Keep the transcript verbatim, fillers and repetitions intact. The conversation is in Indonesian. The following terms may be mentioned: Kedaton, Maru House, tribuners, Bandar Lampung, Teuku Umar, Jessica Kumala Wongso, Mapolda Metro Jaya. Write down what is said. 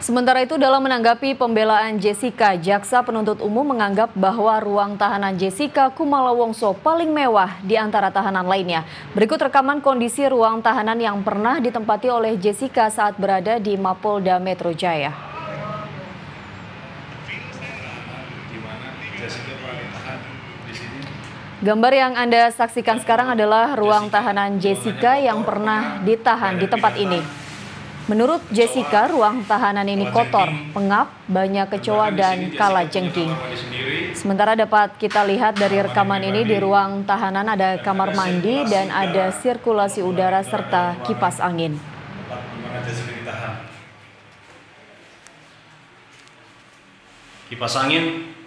Sementara itu, dalam menanggapi pembelaan Jessica, Jaksa Penuntut Umum menganggap bahwa ruang tahanan Jessica Kumala Wongso paling mewah di antara tahanan lainnya. Berikut rekaman kondisi ruang tahanan yang pernah ditempati oleh Jessica saat berada di Mapolda Metro Jaya. Gambar yang Anda saksikan sekarang adalah ruang tahanan Jessica yang pernah ditahan di tempat ini. Menurut Jessica, ruang tahanan ini kotor, pengap, banyak kecoa dan kalajengking. Sementara dapat kita lihat dari rekaman ini, di ruang tahanan ada kamar mandi dan ada sirkulasi udara serta kipas angin. Kipas angin.